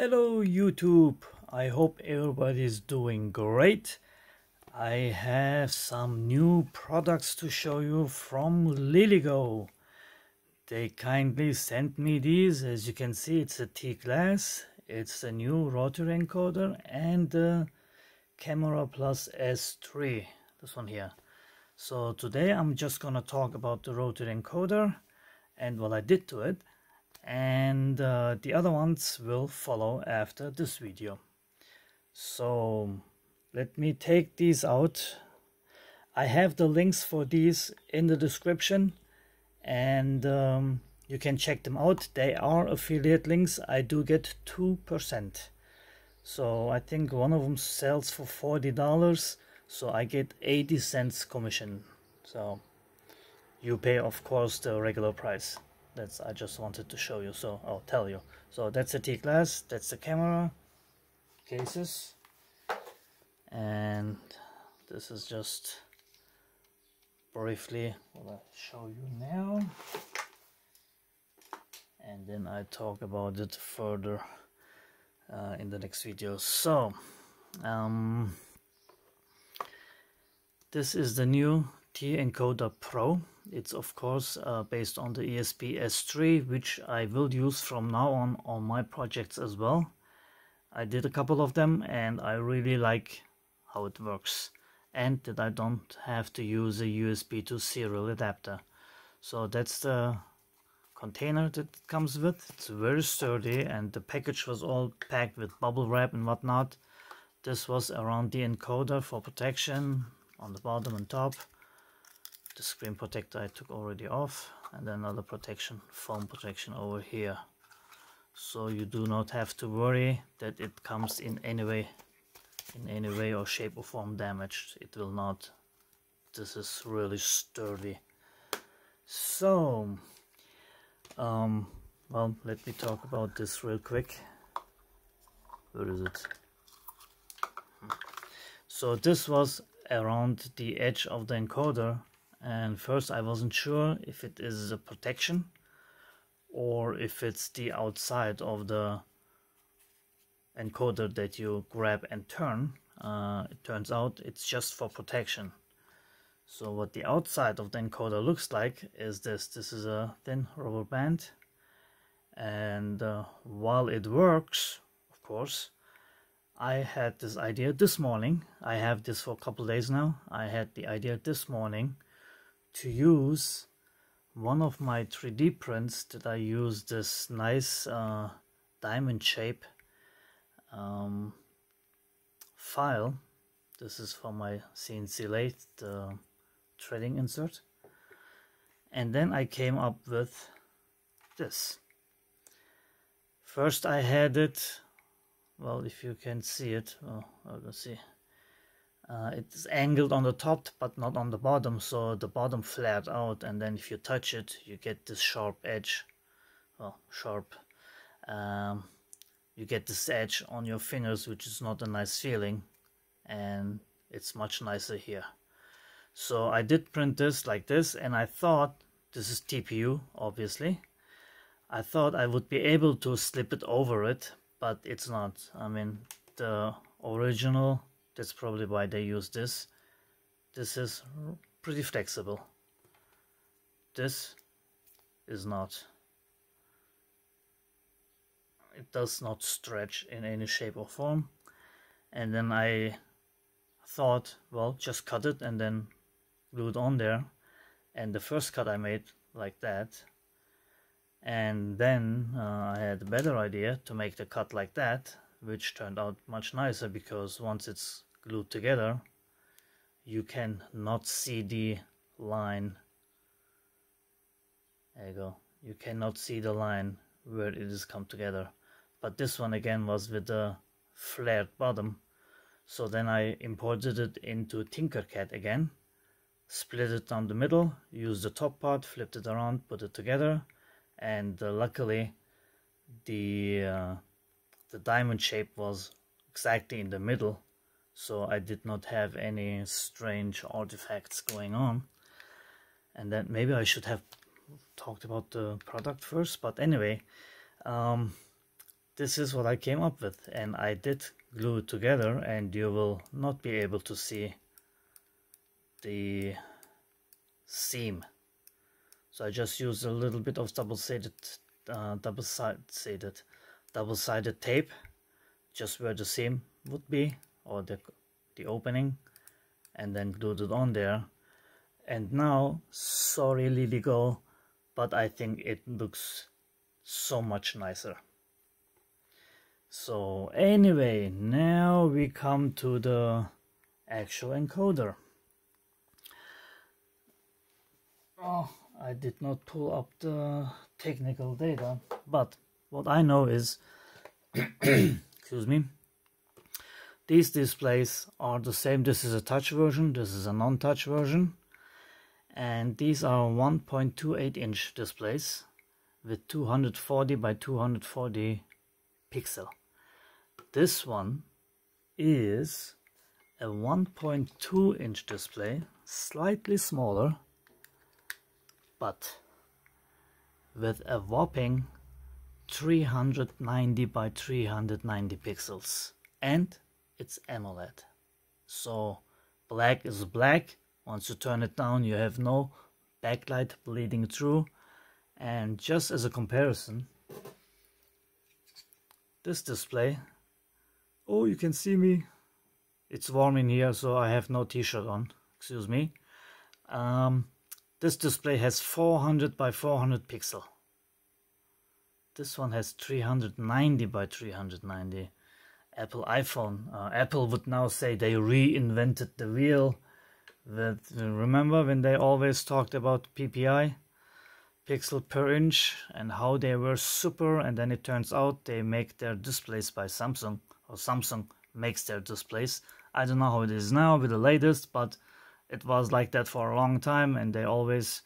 Hello YouTube, I hope everybody's doing great. I have some new products to show you from LILYGO. They kindly sent me these. As you can see, it's a T-Glass, it's a new rotary encoder, and the camera plus S3, this one here. So today I'm just gonna talk about the rotary encoder and what I did to it, and the other ones will follow after this video. So let me take these out. I have the links for these in the description, and you can check them out. They are affiliate links. I do get 2%, so I think one of them sells for $40, so I get 80 cents commission. So you pay, of course, the regular price. That's, I just wanted to show you, so I'll tell you. So that's the T-Glass, that's the camera cases, and this is just briefly what I'll show you now, and then I talk about it further in the next video. So this is the new T-Encoder Pro. It's of course based on the ESP S3, which I will use from now on my projects as well. I did a couple of them and I really like how it works, and that I don't have to use a USB to serial adapter. So that's the container that it comes with. It's very sturdy, and the package was all packed with bubble wrap and whatnot. This was around the encoder for protection on the bottom and top. The screen protector I took already off, and then another protection, foam protection over here, so you do not have to worry that it comes in any way or shape or form damaged. It will not. This is really sturdy. So well, let me talk about this real quick. Where is it? So this was around the edge of the encoder, and first I wasn't sure if it is a protection or if it's the outside of the encoder that you grab and turn. It turns out it's just for protection. So what the outside of the encoder looks like is this. This is a thin rubber band, and while it works, of course, I had this idea this morning. I have this for a couple days now. I had the idea this morning to use one of my 3D prints that I use, this nice diamond shape file. This is for my CNC lathe, the threading insert, and then I came up with this. First I had it, well, if you can see it, oh, I can see. It's angled on the top but not on the bottom, so the bottom flared out, and then if you touch it you get this sharp edge. Well, sharp. You get this edge on your fingers, which is not a nice feeling, and it's much nicer here. So I did print this like this, and I thought, this is TPU obviously, I thought I would be able to slip it over it, but it's not. I mean, the original, that's probably why they use this. This is pretty flexible. This is not. It does not stretch in any shape or form. And then I thought, well, just cut it and then glue it on there. And the first cut I made like that. And then I had a better idea to make the cut like that, which turned out much nicer, because once it's glued together you can not see the line. There you go, you cannot see the line where it is come together. But this one again was with the flared bottom, so then I imported it into Tinkercad again, split it down the middle, used the top part, flipped it around, put it together, and luckily the diamond shape was exactly in the middle, so I did not have any strange artifacts going on. And then maybe I should have talked about the product first, but anyway, this is what I came up with, and I did glue it together, and you will not be able to see the seam. So I just used a little bit of double-sided tape, just where the seam would be, or the opening, and then glued it on there. And now, sorry LilyGo, but I think it looks so much nicer. So anyway, now we come to the actual encoder. Oh, I did not pull up the technical data, but what I know is excuse me, these displays are the same. This is a touch version, this is a non-touch version, and these are 1.28 inch displays with 240 by 240 pixel. This one is a 1.2 inch display, slightly smaller, but with a whopping 390 by 390 pixels, and it's AMOLED. So black is black. Once you turn it down, you have no backlight bleeding through. And just as a comparison, this display, oh, you can see me, it's warm in here, so I have no t-shirt on, excuse me. This display has 400 by 400 pixel. This one has 390 by 390. Apple iPhone, Apple would now say they reinvented the wheel. That, remember when they always talked about PPI, pixel per inch, and how they were super, and then it turns out they make their displays by Samsung, or Samsung makes their displays. I don't know how it is now with the latest, but it was like that for a long time, and they always,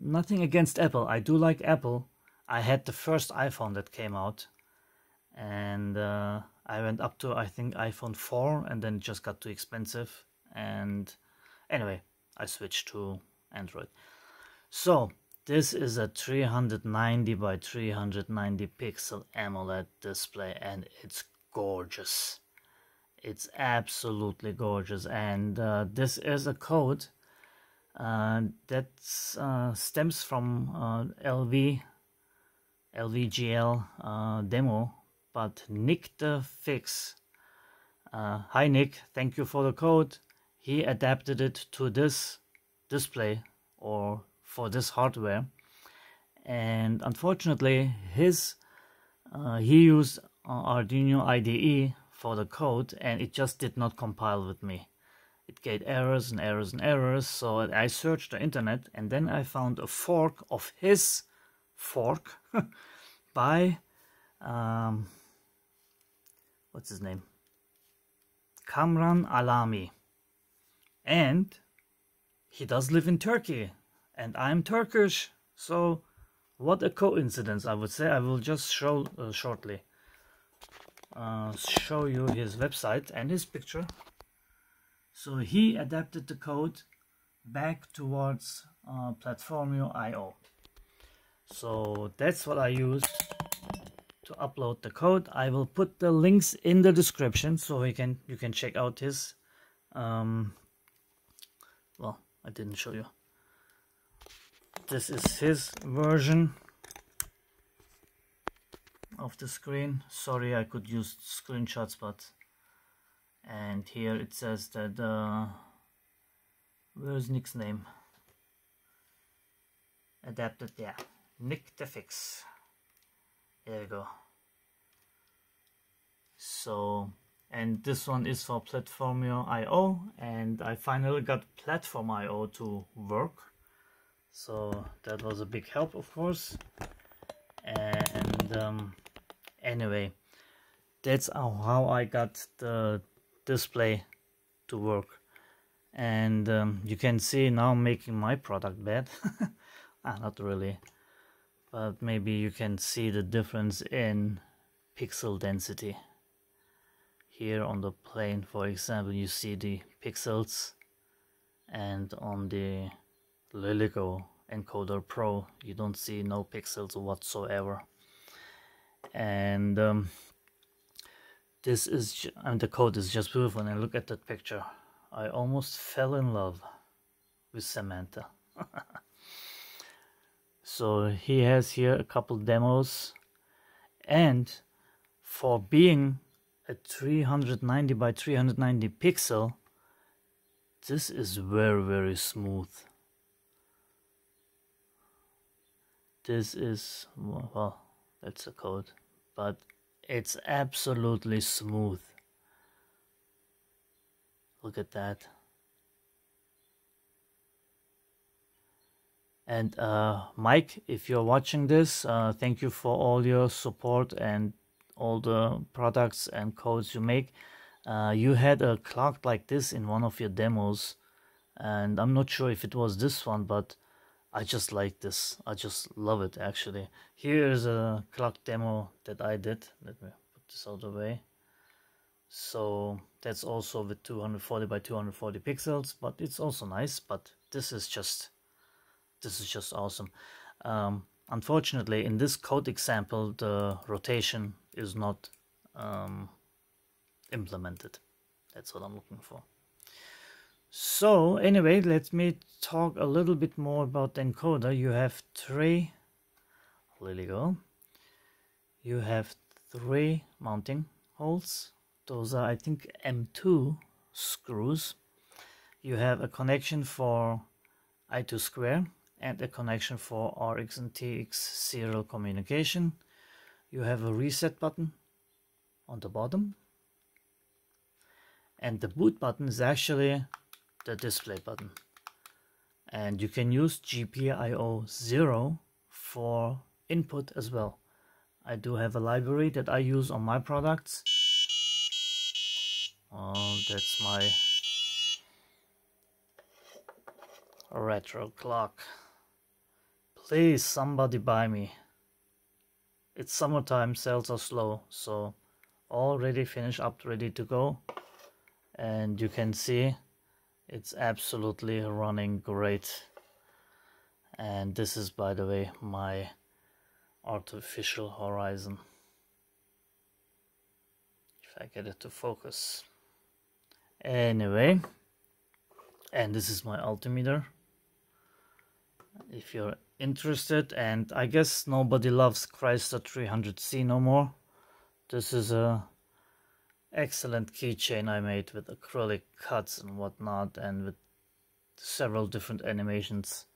nothing against Apple, I do like Apple. I had the first iPhone that came out, and I went up to, I think, iPhone 4, and then it just got too expensive, and anyway, I switched to Android. So this is a 390 by 390 pixel AMOLED display, and it's gorgeous. It's absolutely gorgeous. And this is a code that stems from LVGL demo, but Nick the Fix. Hi Nick, thank you for the code. He adapted it to this display, or for this hardware, and unfortunately his he used Arduino IDE for the code, and it just did not compile with me. It gave errors and errors and errors. So I searched the internet, and then I found a fork of his fork by what's his name, Kamran Aghlami. And he does live in Turkey, and I'm Turkish, so what a coincidence, I would say. I will just show shortly show you his website and his picture. So he adapted the code back towards PlatformIO. So that's what I used to upload the code. I will put the links in the description, so you can check out his well, I didn't show you. This is his version of the screen. Sorry, I could use screenshots, but... And here it says that... where's Nick's name? Adapted, yeah. Nick the Fix. There we go. So... And this one is for PlatformIO, and I finally got PlatformIO to work, so that was a big help, of course. And anyway, that's how I got the display to work. And you can see now making my product bad. Not really, but maybe you can see the difference in pixel density. Here on the plane, for example, you see the pixels, and on the LILYGO Encoder Pro, you don't see no pixels whatsoever. And this is, and the coat is just beautiful. And look at that picture. I almost fell in love with Samantha. So he has here a couple demos, and for being a 390 by 390 pixel, this is very, very smooth. This is, well, that's a code, but it's absolutely smooth. Look at that. And Mike, if you're watching this, thank you for all your support and all the products and codes you make. You had a clock like this in one of your demos, and I'm not sure if it was this one, but I just like this. I just love it, actually. Here's a clock demo that I did. Let me put this out of the way. So that's also with 240 by 240 pixels, but it's also nice. But this is just awesome. Unfortunately, in this code example, the rotation is not implemented. That's what I'm looking for. So anyway, let me talk a little bit more about the encoder. You have three LILYGO. You have three mounting holes. Those are, I think, M2 screws. You have a connection for I2 square and a connection for RX and TX serial communication. You have a reset button on the bottom, and the boot button is actually the display button, and you can use GPIO 0 for input as well. I do have a library that I use on my products. Oh, that's my retro clock. Please, somebody buy me. It's summertime, sales are slow, so already finished up, ready to go. And you can see it's absolutely running great. And this is, by the way, my artificial horizon. If I get it to focus. Anyway, and this is my altimeter. If you're interested, and I guess nobody loves Chrysler 300c no more. This is a excellent keychain I made with acrylic cuts and whatnot, and with several different animations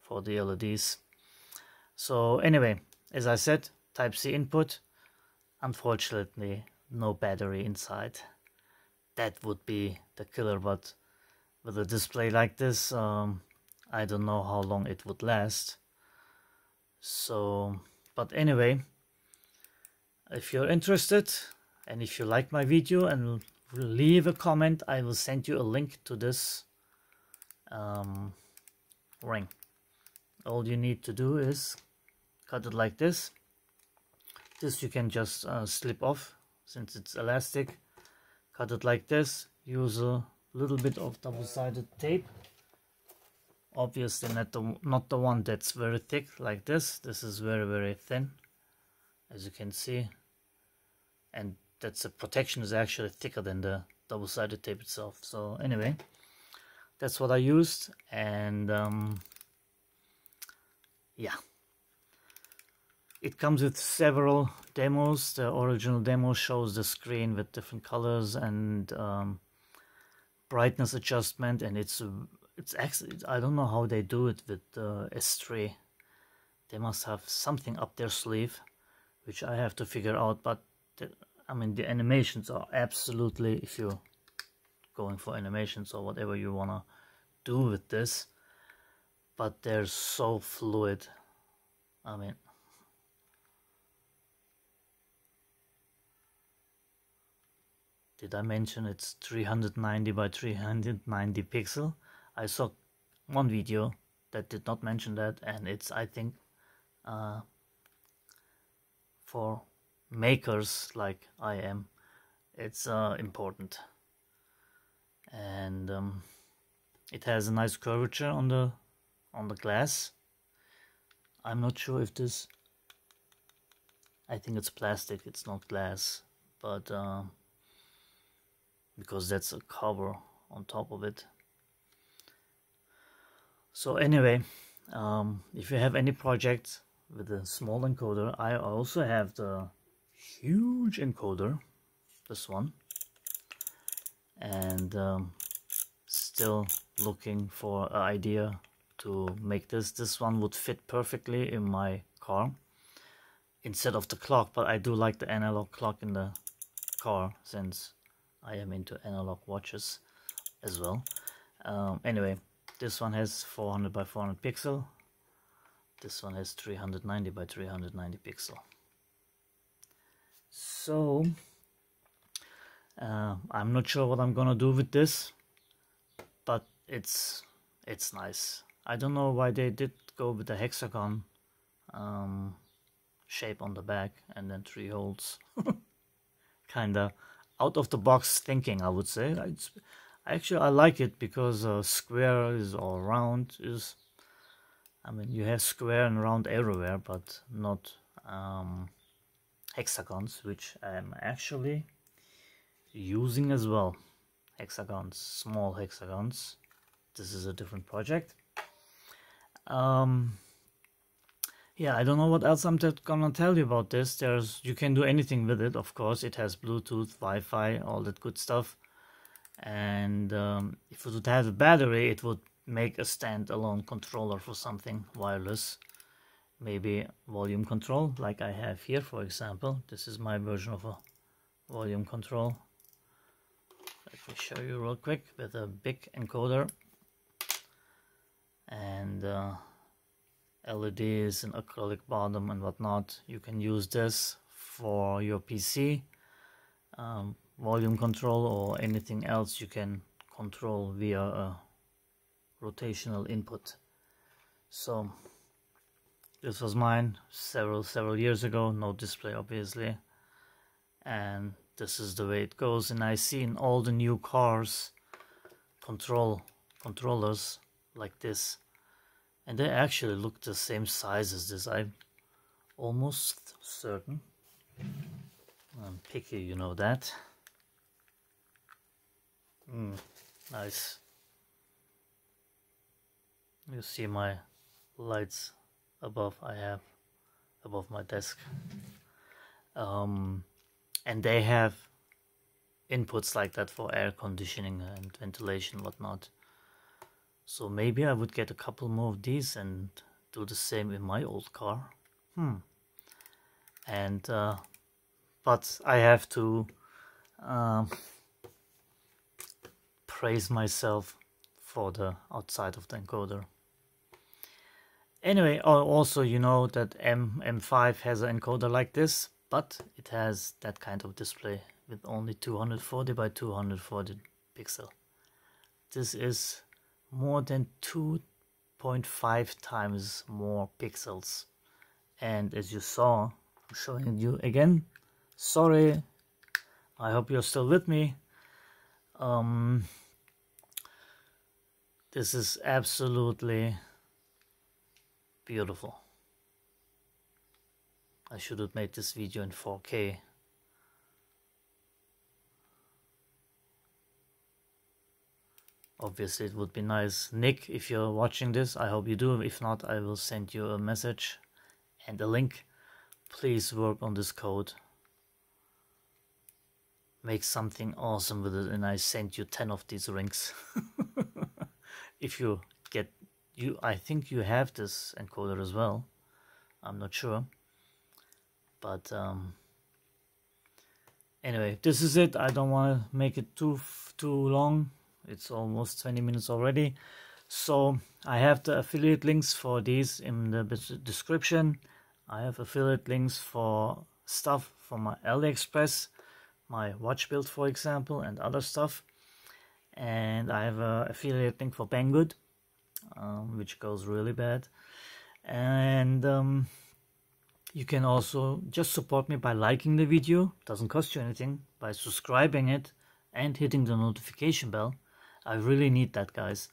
for the LEDs. So anyway, as I said, Type-C input. Unfortunately, no battery inside. That would be the killer, but with a display like this, I don't know how long it would last. So, but anyway, if you're interested and if you like my video and leave a comment, I will send you a link to this ring. All you need to do is cut it like this. This you can just slip off since it's elastic. Cut it like this. Use a little bit of double-sided tape. Obviously not the one that's very thick like this. This is very, very thin, as you can see, and that's the protection is actually thicker than the double-sided tape itself. So anyway, that's what I used, and yeah, it comes with several demos. The original demo shows the screen with different colors and brightness adjustment, and it's actually, I don't know how they do it with the S3. They must have something up their sleeve, which I have to figure out. But I mean, the animations are absolutely, if you're going for animations or whatever you wanna do with this, but they're so fluid. I mean, did I mention it's 390 by 390 pixel? I saw one video that did not mention that, and it's, I think, for makers like I am, it's important. And it has a nice curvature on the glass. I'm not sure if this I think it's plastic, it's not glass, but because that's a cover on top of it. So anyway, if you have any project with a small encoder, I also have the huge encoder, this one, and still looking for an idea to make this. This one would fit perfectly in my car instead of the clock, but I do like the analog clock in the car since I am into analog watches as well. Anyway, this one has 400 by 400 pixel. This one has 390 by 390 pixel. So I'm not sure what I'm gonna do with this, but it's nice. I don't know why they did go with the hexagon shape on the back and then 3 holes. Kinda out of the box thinking, I would say. Actually, I like it because square is all round. I mean, you have square and round everywhere, but not hexagons, which I'm actually using as well. Hexagons, small hexagons. This is a different project. Yeah, I don't know what else I'm gonna tell you about this. You can do anything with it, of course. It has Bluetooth, Wi-Fi, all that good stuff. And if it would have a battery, it would make a standalone controller for something wireless. Maybe volume control, like I have here, for example. This is my version of a volume control. Let me show you real quick with a big encoder. And LEDs and acrylic bottom and whatnot. You can use this for your PC. Volume control or anything else you can control via a rotational input. So this was mine several years ago, no display obviously, and this is the way it goes. And I see in all the new cars controllers like this, and they actually look the same size as this, I'm almost certain. I'm picky, you know that. Nice. You see my lights above I have above my desk, and they have inputs like that for air conditioning and ventilation, whatnot. So maybe I would get a couple more of these and do the same in my old car. And but I have to praise myself for the outside of the encoder. Anyway, also you know that M5 has an encoder like this, but it has that kind of display with only 240 by 240 pixel. This is more than 2.5 times more pixels. And as you saw, I'm showing you again. Sorry, I hope you're still with me. This is absolutely beautiful. I should have made this video in 4K. Obviously, it would be nice. Nick, if you're watching this, I hope you do. If not, I will send you a message and a link. Please work on this code. Make something awesome with it, and I sent you 10 of these rings. If you get I think you have this encoder as well. I'm not sure, but anyway, this is it. I don't want to make it too long. It's almost 20 minutes already. So I have the affiliate links for these in the description. I have affiliate links for stuff from my AliExpress, my watch build, for example, and other stuff. And I have an affiliate link for Banggood, which goes really bad. And you can also just support me by liking the video. Doesn't cost you anything. By subscribing it and hitting the notification bell. I really need that, guys.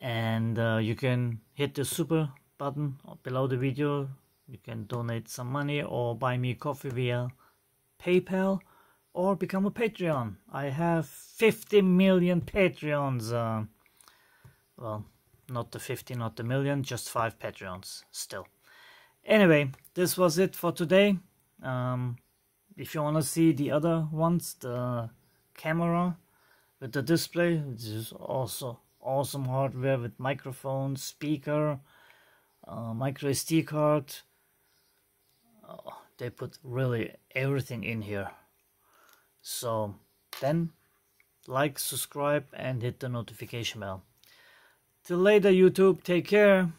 And you can hit the super button below the video You can donate some money or buy me coffee via PayPal or become a Patreon. I have 50 million Patreons. Well, not the 50, not the million, just 5 Patreons still. Anyway, this was it for today. If you want to see the other ones, the camera with the display, this is also awesome hardware with microphone, speaker, micro SD card. Oh, they put really everything in here. So then like, subscribe and hit the notification bell. Till later, YouTube, take care.